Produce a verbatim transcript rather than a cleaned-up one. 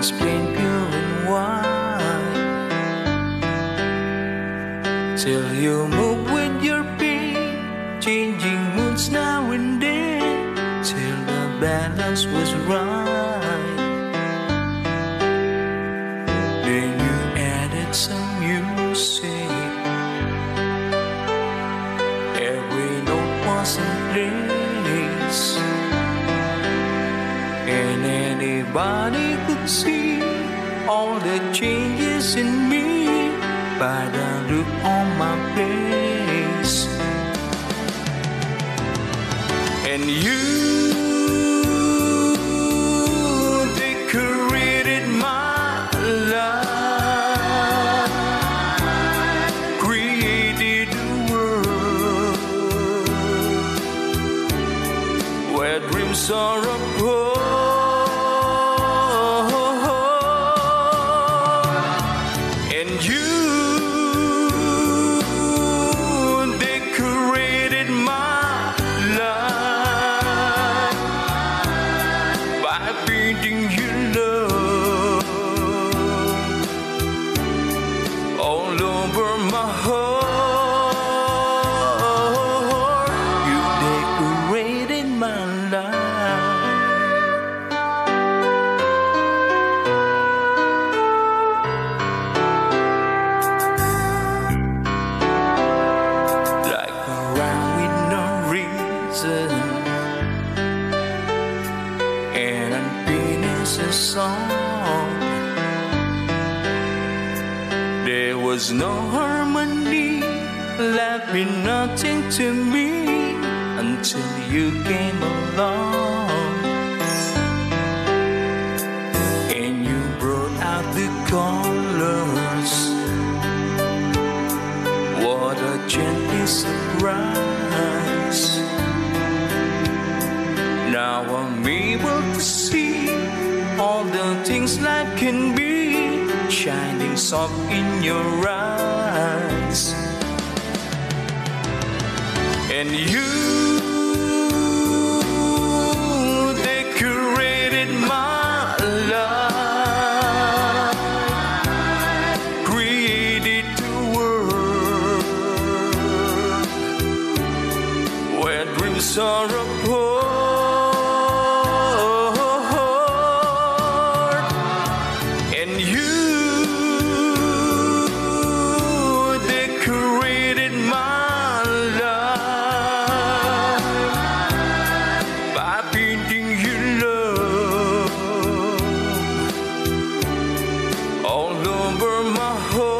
once plain, pure and white, till you move with your pain, changing moods now and then, till the balance was right. Then you added some music, every note was in place, and anybody could see all the changes in me by the look on my face. And you are upon, and you decorated my life by painting your love all over my heart. And unfinished a song, there was no harmony, life meant nothing to me until you came along. And you brought out the colors, what a gentle surprise. Now I'm able to see all the things life can be, shining soft in your eyes. And you all over my heart.